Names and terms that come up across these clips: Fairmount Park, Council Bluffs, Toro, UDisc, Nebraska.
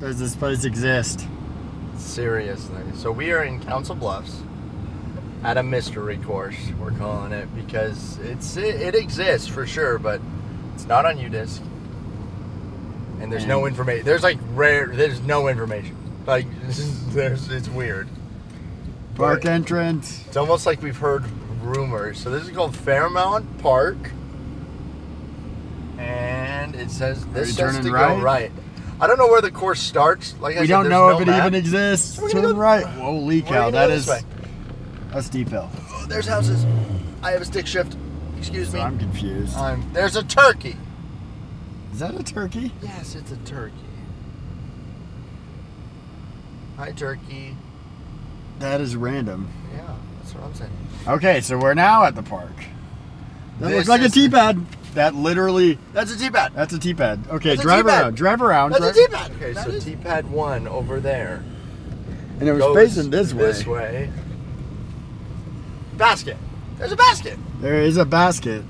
does this place exist? Seriously. So we are in Council Bluffs at a mystery course, we're calling it, because it exists for sure, but it's not on UDisc. And there's no information. There's no information. Like, it's weird. Park entrance. It's almost like we've heard rumors. So this is called Fairmount Park. And it says this says to go right. I don't know where the course starts. Like I said, we don't know if it even exists. Turn right. Holy cow, that is a steep hill. Oh, there's houses. I have a stick shift. Excuse me. I'm confused. There's a turkey. Is that a turkey? Yes, it's a turkey. Hi, turkey. That is random. Yeah, that's what I'm saying. Okay, so we're now at the park. That looks like a teapad. That literally... That's a teapad. That's a teapad. Okay, drive around. Drive around. That's a teapad. Okay, so teapad one over there. And it was facing this way. This way. Basket. There's a basket. There is a basket.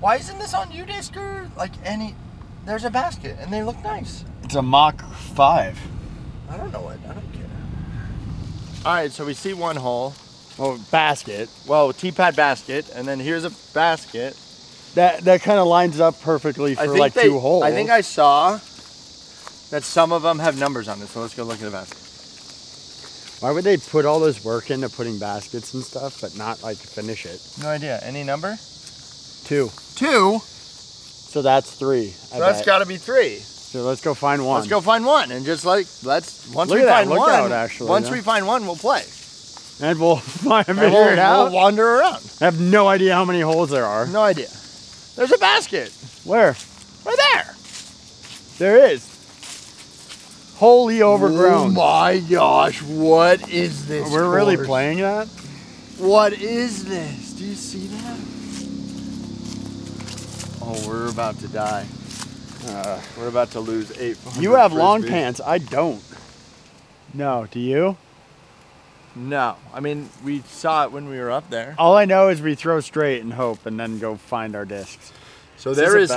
Why isn't this on UDisc or like any... There's a basket and they look nice. It's a Mach 5. I don't know what. I don't get it. Alright, so we see one hole. Well, basket. Well, teapad basket. And then here's a basket. That kind of lines up perfectly for like two holes. I think I saw that some of them have numbers on it. So let's go look at the basket. Why would they put all this work into putting baskets and stuff but not like finish it? No idea. Any number? Two. Two? So that's three. So that's got to be three. So let's go find one. Let's go find one and just like once we find one, we'll play. And we'll figure it out. We'll wander around. I have no idea how many holes there are. No idea. There's a basket. Where? Right there. There is. Wholly overgrown. Oh my gosh! What is this? We're really playing that? What is this? Do you see that? Oh, we're about to die. We're about to lose 800. You have long pants. I don't. No, do you? No. I mean, we saw it when we were up there. All I know is we throw straight and hope and then go find our discs. So there is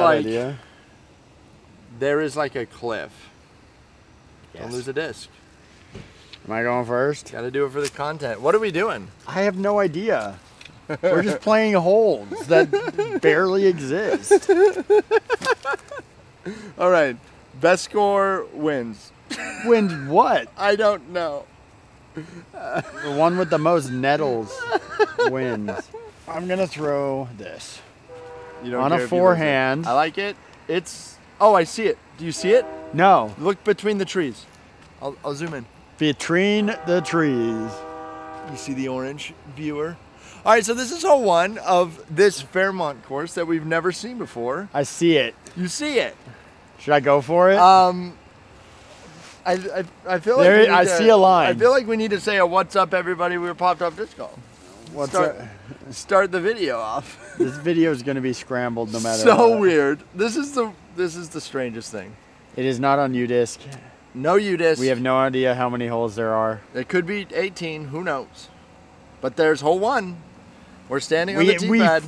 like a cliff. Yes. Don't lose a disc. Am I going first? Got to do it for the content. What are we doing? I have no idea. We're just playing holes that barely exist. All right. Best score wins. Wins what? I don't know. The one with the most nettles wins. I'm going to throw this. You don't on a forehand. I like it. It's... Oh, I see it. Do you see it? No. Look between the trees. I'll zoom in. Between the trees. You see the orange viewer? All right, so this is hole one of this Fairmount course that we've never seen before. I see it. You see it. Should I go for it? I feel like there, I see a line. I feel like we need to say a what's up, everybody. We were popped off disc golf. What's up? Start the video off. This video is going to be scrambled no matter. So what. Weird. This is the strangest thing. It is not on UDisc. No UDisc. We have no idea how many holes there are. It could be 18. Who knows? But there's hole one. We're standing on the tee pad.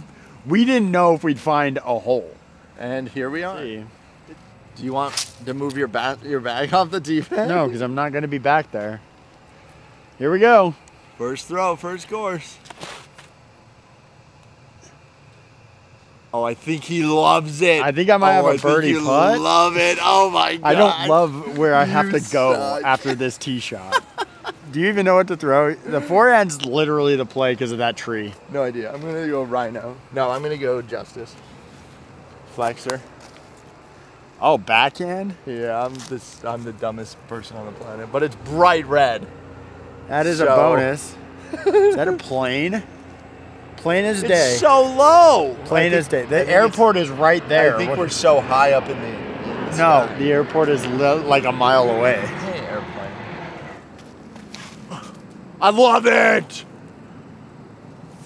We didn't know if we'd find a hole, and here we are. See. Do you want to move your bag off the tee pad? No, because I'm not going to be back there. Here we go. First throw, first course. Oh, I think he loves it. I think I might have a birdie putt. I love it. Oh my god. I don't love where I have to go after this tee shot. Do you even know what to throw? The forehand's literally the play because of that tree. No idea. I'm going to go Rhino. No, I'm going to go Justice. Flexer. Oh, backhand? Yeah, I'm the dumbest person on the planet, but it's bright red. That is a bonus. Is that a plane? Plain as day. It's so low. Plain as day. The airport is right there. I think we're so high up in the sky. No, the airport is like a mile away. Hey, airplane. I love it!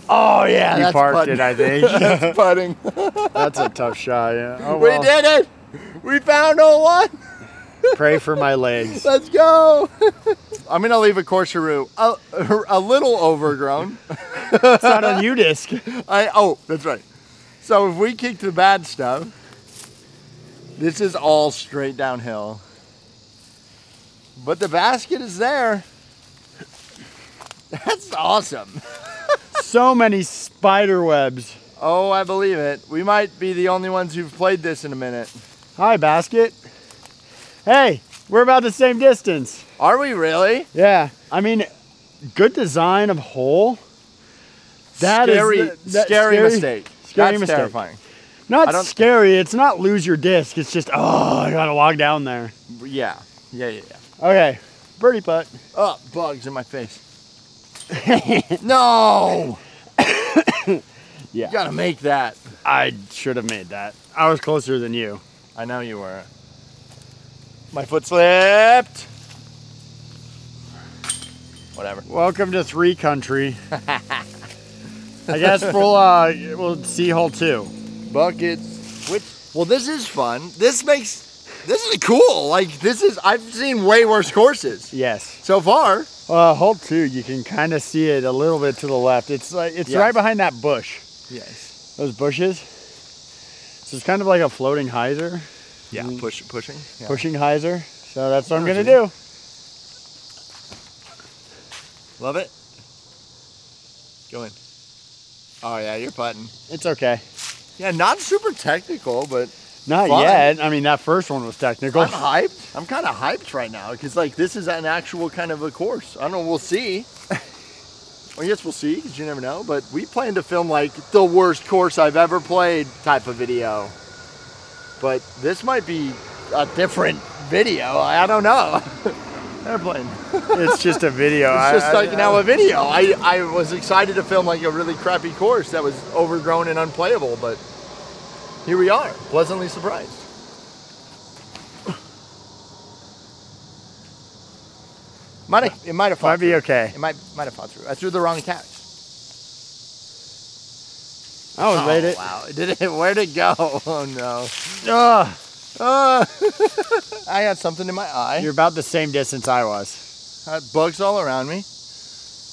Oh, yeah, he parked it, I think. That's putting. That's a tough shot, yeah. Oh, well. We did it! We found hole one! Pray for my legs. Let's go! I'm going to leave a course-a-roo a little overgrown. It's not on UDisc. Oh, that's right. So if we kick the bad stuff, This is all straight downhill. But the basket is there. That's awesome. So many spider webs. Oh, I believe it. We might be the only ones who've played this in a minute. Hi, basket. Hey, we're about the same distance. Are we really? Yeah. I mean, good design of hole. That scary, is the, that scary mistake. Scary That's mistake. Terrifying. Not scary. It's not lose your disc. It's just, oh, I gotta log down there. Yeah. Yeah. Okay. Birdie putt. Oh, bugs in my face. No. Yeah. You gotta make that. I should have made that. I was closer than you. I know you were. My foot slipped. Whatever. Welcome to three country. I guess we'll see hole two. Buckets. Which, well, this is fun. This is cool. Like, this is, I've seen way worse courses. Yes. So far. Hole two, you can kind of see it a little bit to the left. It's like, it's right behind that bush. Yes. Those bushes. So it's kind of like a floating hyzer. Yeah, pushing. Yeah. Pushing hyzer. So that's what I'm gonna do. Love it. Go in. Oh yeah, you're putting. It's okay. Yeah, not super technical, but not fun. Yet. I mean, that first one was technical. I'm hyped. I'm kind of hyped right now because like this is an actual kind of a course. I don't know. We'll see. I guess we'll see because you never know. But we plan to film like the worst course I've ever played type of video. But this might be a different video. I don't know. Airplane. It's just a video. It's just like now a video. I was excited to film like a really crappy course that was overgrown and unplayable, but here we are, pleasantly surprised. It might have fought through. Might be okay. It might have fought through. I threw the wrong catch. I was late. Wow! Where'd it go? Oh no! I got something in my eye. You're about the same distance I was. I had bugs all around me.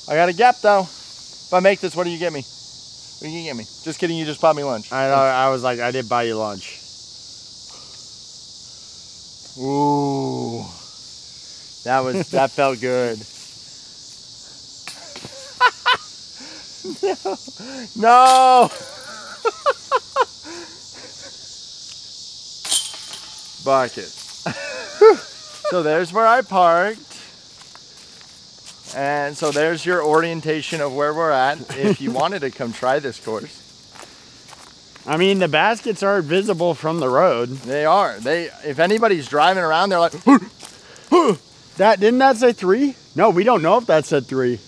I got a gap though. If I make this, what do you get me? What do you get me? Just kidding. You just bought me lunch. I know. I was like, I did buy you lunch. Ooh, that was that felt good. No. Bucket. So there's where I parked. And so there's your orientation of where we're at if you wanted to come try this course. I mean, the baskets are visible from the road. They are. They if anybody's driving around, they're like that didn't that say three? No, we don't know if that said three.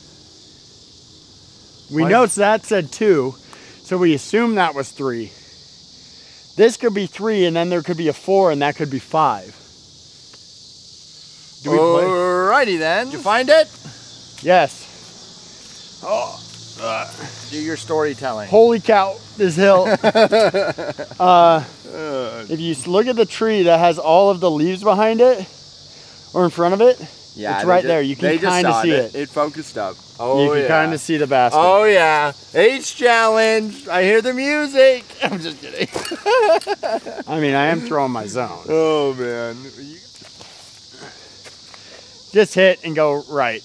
We know that said two, so we assume that was three. This could be three, and then there could be a four, and that could be five. Do we play? Alrighty then. Did you find it? Yes. Oh, do your storytelling. Holy cow, this hill. If you look at the tree that has all of the leaves behind it, or in front of it, yeah, it's right there. You can kind of see it. It focused up. Oh, you can kind of see the basket. Oh, yeah. H challenge. I hear the music. I'm just kidding. I mean, I am throwing my zone. Oh, man. Just hit and go right.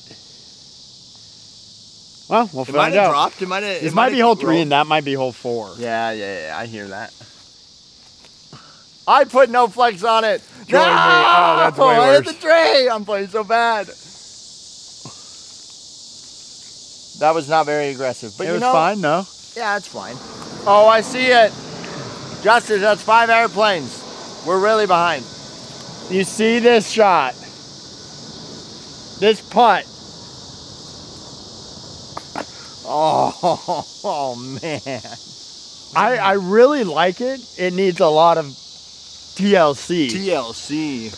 Well, we'll find out. Dropped. It might be hole three and that might be hole four. Yeah. I hear that. I put no flex on it. No! Oh, that's way worse. I hit the tray. I'm playing so bad. That was not very aggressive, but it was fine, no? Yeah, it's fine. Oh, I see it. Justice, that's 5 airplanes. We're really behind. You see this shot. This putt. Oh man. I really like it. It needs a lot of TLC. TLC.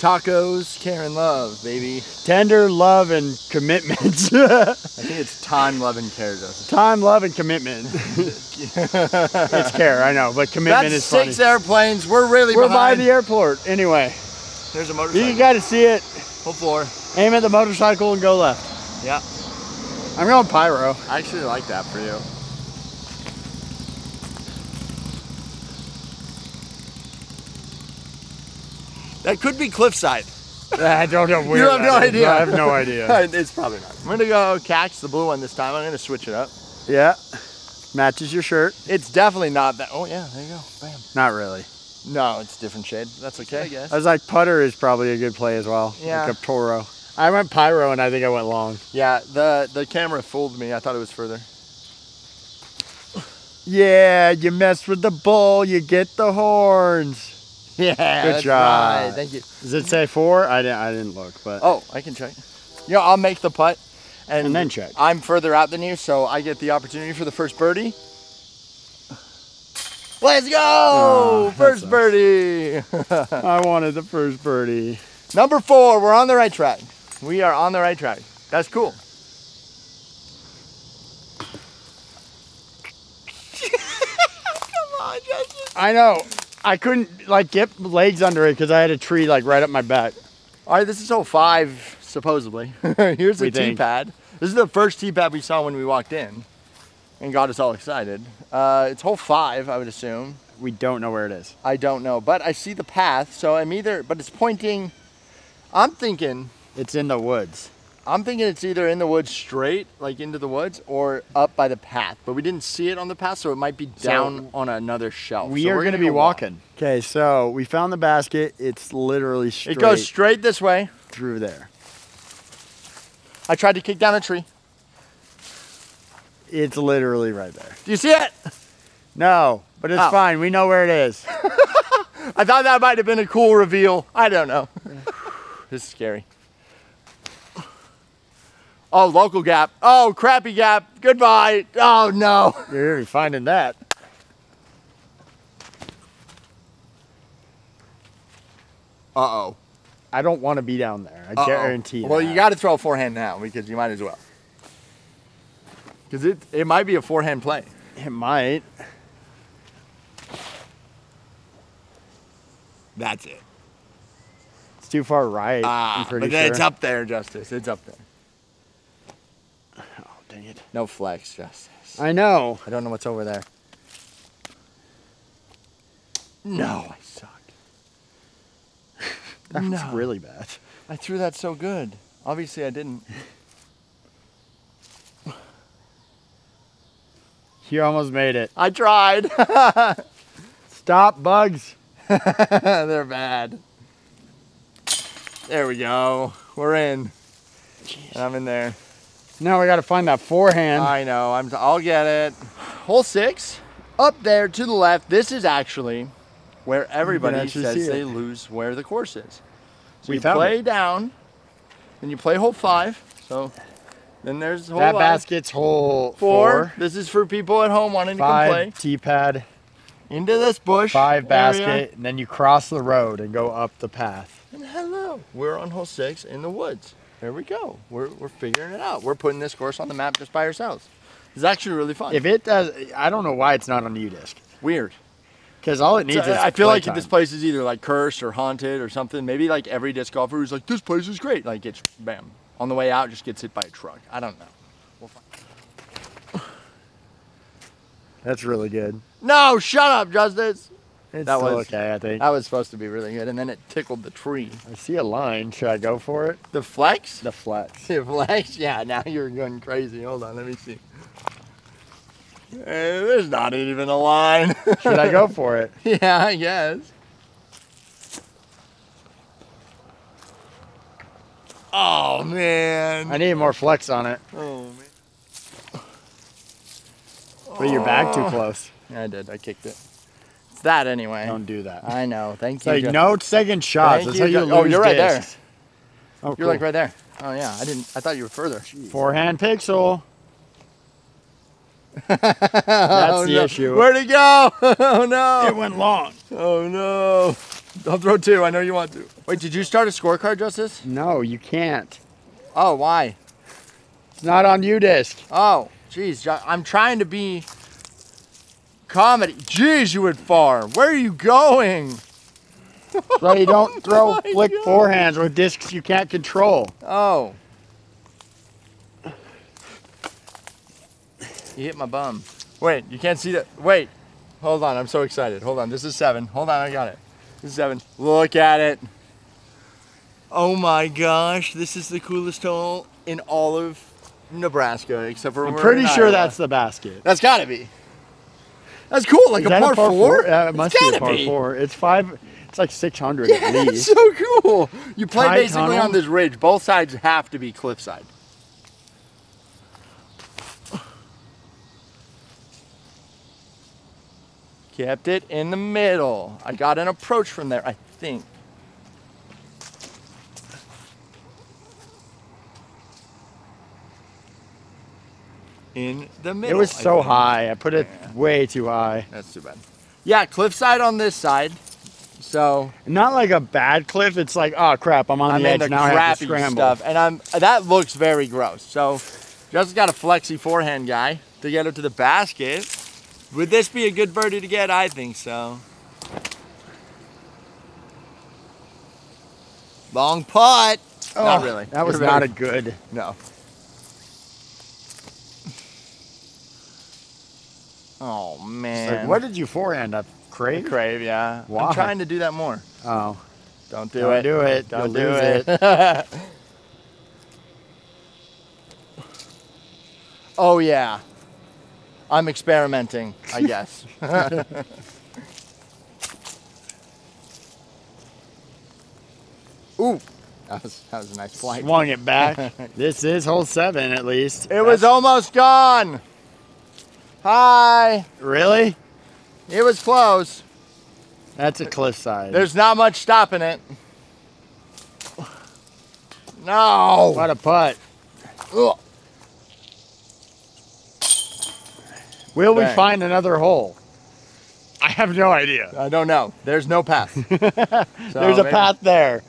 Tacos, care and love, baby. Tender love and commitment. I think it's time, love, and care, Joseph. Time, love, and commitment. It's care, I know, but commitment is funny. That's 6 airplanes. We're really behind. By the airport. Anyway. There's a motorcycle. You got to see it. Whole floor. Aim at the motorcycle and go left. Yeah. I'm going pyro. I actually like that for you. That could be cliffside. I don't know where. You have no idea. I have no idea. It's probably not. I'm gonna go catch the blue one this time. I'm gonna switch it up. Yeah. Matches your shirt. It's definitely not that. Oh yeah, there you go. Bam. Not really. No, it's a different shade. That's okay, I guess. I was like, putter is probably a good play as well. Yeah. Like a Toro. I went pyro and I think I went long. Yeah, the camera fooled me. I thought it was further. Yeah, you mess with the bull, you get the horns. Yeah, good job. Right. Thank you. Does it say 4? I didn't look, but oh, I can check. You know, I'll make the putt, and then check. I'm further out than you, so I get the opportunity for the first birdie. Let's go! Oh, first birdie. I wanted the first birdie. Number 4. We're on the right track. We are on the right track. That's cool. Come on, Justin. I know. I couldn't like get legs under it because I had a tree like right up my back. All right, this is hole 5, supposedly. Here's a tee pad. This is the first tee pad we saw when we walked in and got us all excited. It's hole 5, I would assume. We don't know where it is. I don't know, but I see the path, so I'm either, but it's pointing, I'm thinking. It's in the woods. I'm thinking it's either in the woods straight, like into the woods, or up by the path. But we didn't see it on the path, so it might be down on another shelf. We're going to be walking. Okay, so we found the basket. It's literally straight. It goes straight this way. Through there. I tried to kick down a tree. It's literally right there. Do you see it? No, but it's fine. We know where it is. I thought that might have been a cool reveal. I don't know. This is scary. Oh, local gap. Oh, crappy gap. Goodbye. Oh, no. You're finding that. Uh-oh. I don't want to be down there. I guarantee you. Well, you got to throw a forehand now because you might as well. Because it might be a forehand play. It might. That's it. It's too far right. I'm pretty sure. It's up there, Justice. It's up there. Dang it. No flex, Justice. I know. I don't know what's over there. No, I suck. That was really bad. I threw that so good. Obviously, I didn't. You almost made it. I tried. Stop, bugs. They're bad. There we go. We're in. Jeez. And I'm in there. Now we got to find that forehand. I know, I'll get it. Hole 6, up there to the left. This is actually where everybody says they lose where the course is. So you play down, then you play hole 5. So then there's hole 5. That basket's hole 4. This is for people at home wanting to come play. 5, tee pad. Into this bush. 5 basket, and then you cross the road and go up the path. And hello, we're on hole 6 in the woods. There we go. We're figuring it out. We're putting this course on the map just by ourselves. It's actually really fun. If it does, I don't know why it's not on UDisc. Weird. Because all it needs is I feel like this place is either like cursed or haunted or something. Maybe like every disc golfer who's like, this place is great. Like it's, bam. On the way out, just gets hit by a truck. I don't know. We'll find. That's really good. No, shut up, Justice. It's that was okay, I think. That was supposed to be really good, and then it tickled the tree. I see a line. Should I go for it? The flex? The flex. The flex? Yeah, now you're going crazy. Hold on, let me see. Hey, there's not even a line. Should I go for it? Yeah, I guess. Oh, man. I need more flex on it. Oh, man. Put your bag too close. Yeah, I did. I kicked it. That anyway. Don't do that. I know. Thank you. Like no second shots. That's how you lose. Oh, you're right there. Oh, you're like right there. Oh yeah. I thought you were further. Jeez. Forehand pixel. That's the issue. Where'd it go? Oh no. It went long. Oh no. I'll throw 2. I know you want to. Wait, did you start a scorecard, Justice? No, you can't. Oh, why? It's not on UDisc. Oh, geez. I'm trying to be comedy. Jeez, you went far. Where are you going? So you don't throw flick forehands with discs you can't control. Oh. You hit my bum. Wait, you can't see that. Wait. Hold on, I'm so excited. Hold on, this is 7. Hold on, I got it. This is 7. Look at it. Oh my gosh, this is the coolest hole in all of Nebraska, except for I'm pretty sure that's the basket. That's gotta be. That's cool, like is a par four? Yeah, it must be a par four. It's five, it's like 600 yeah, at least. That's so cool. You play basically on this ridge. Both sides have to be cliffside. Kept it in the middle. I got an approach from there, I think. In the middle. It was so high. I put it way too high. That's too bad. Yeah, cliffside on this side. So not like a bad cliff. It's like, oh crap, I'm on the edge now. I have to scramble. Stuff, and that looks very gross. So just got a flexy forehand guy to get it to the basket. Would this be a good birdie to get? I think so. Long putt. Oh, not really. That was not a good. No. Oh man! Like, what did you forehand up? Crave? Crave, yeah. Wow. I'm trying to do that more. Oh, don't do it! Don't do it! Oh yeah, I'm experimenting, I guess. Ooh. That was a nice flight. Swung it back. This is hole 7, at least. It was almost gone. Hi. Really? It was close. That's a cliffside. There's not much stopping it. No. What a putt. Ugh. Will we find another hole? I have no idea. I don't know. There's no path. There's a path there.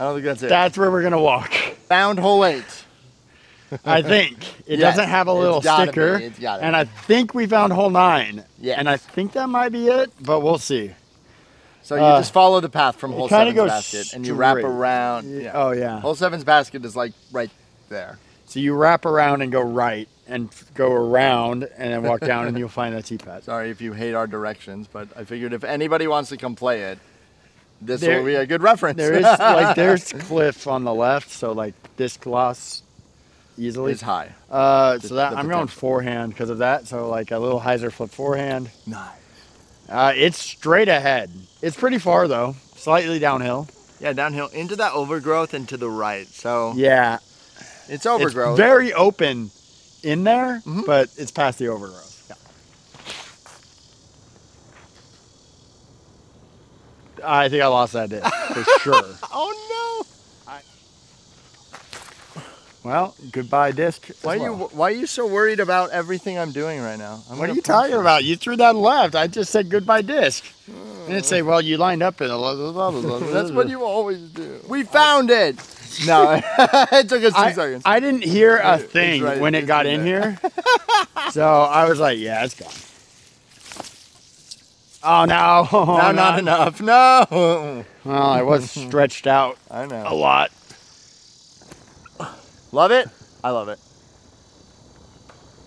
I don't think that's it. That's where we're going to walk. Found hole 8. I think. It doesn't have a little sticker. And I think we found hole 9. Yeah. And I think that might be it, but we'll see. So you just follow the path from hole 7's basket and you wrap around. Yeah. Oh, yeah. Hole 7's basket is like right there. So you wrap around and go right and go around and then walk down and you'll find that tee pad. Sorry if you hate our directions, but I figured if anybody wants to come play it, this will be a good reference. There is like there's cliff on the left, so like this gloss easily is high. So that I'm going forehand because of that. So like a little hyzer flip forehand. Nice. It's straight ahead. It's pretty far though, slightly downhill. Yeah, downhill into that overgrowth and to the right. So yeah, it's overgrowth. It's very open in there, but it's past the overgrowth. I think I lost that disc, for sure. Oh no! Well, goodbye disc. Why are you so worried about everything I'm doing right now? What are you talking about? You threw that left. I just said goodbye disc. I didn't say, well, you lined up in a blah, blah, blah. That's what you always do. We found it! No, it took us 2 seconds. I didn't hear a thing when it got in here. So I was like, yeah, it's gone. Oh no! No, not enough. No. Well, I was stretched out. I know a lot. Love it. I love it.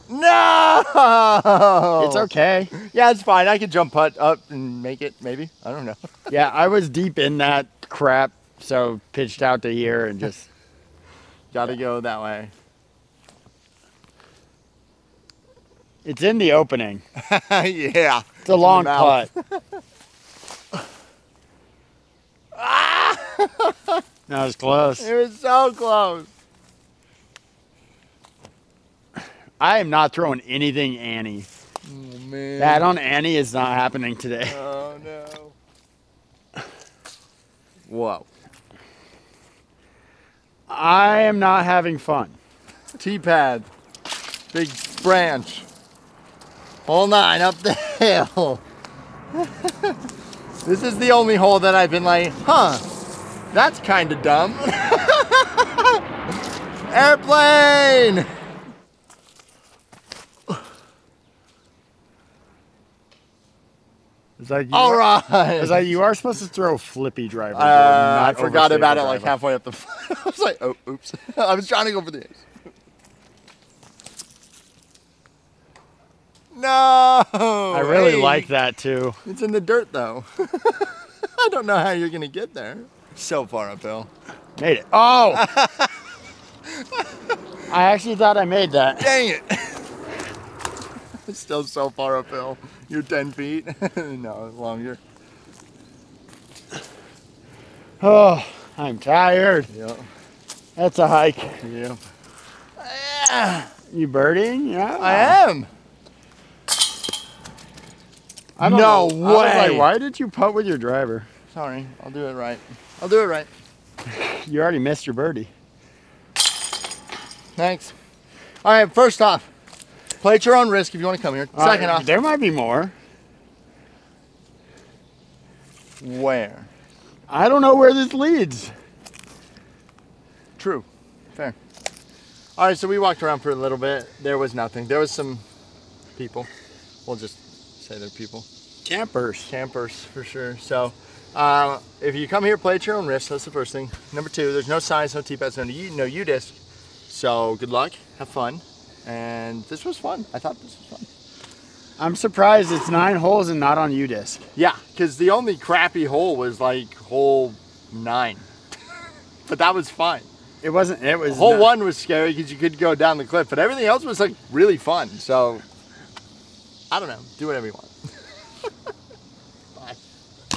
No. It's okay. Yeah, it's fine. I could jump putt up and make it. Maybe I don't know. Yeah, I was deep in that crap, so pitched out to here and just gotta go that way. It's in the opening. Yeah. It's a long putt. That was close. It was so close. I am not throwing anything Annie. Oh, man. That on Annie is not happening today. Oh, no. Whoa. I am not having fun. T-pad. Big branch. Hole 9 up the hill. This is the only hole that I've been like, huh, that's kind of dumb. Airplane! It's like you are supposed to throw flippy drivers. I forgot about it like halfway up the flight. I was like, oh, oops. I was trying to go for the ace. No! I really like that too. It's in the dirt though. I don't know how you're gonna get there. So far uphill. Made it. Oh! I actually thought I made that. Dang it! It's still so far uphill. You're 10 feet. No, longer. Oh, I'm tired. Yep. That's a hike. Yep. You birdieing? Yeah. I am. I don't know. Way. I was like, why did you putt with your driver? Sorry, I'll do it right. I'll do it right. You already missed your birdie. Thanks. All right, first off, play at your own risk if you want to come here. Second off, there might be more. Where? I don't know where this leads. True. Fair. All right, so we walked around for a little bit. There was nothing. There was some people. We'll just say they're people. Campers. Campers, for sure. So... if you come here, play at your own risk. That's the first thing. Number two, there's no signs, no T-pads, no UDisc. So good luck, have fun. And this was fun. I thought this was fun. I'm surprised it's 9 holes and not on UDisc. Yeah, because the only crappy hole was like hole 9. But that was fine. It wasn't, it was... Hole 1 was scary because you could go down the cliff, but everything else was like really fun. So, I don't know, do whatever you want.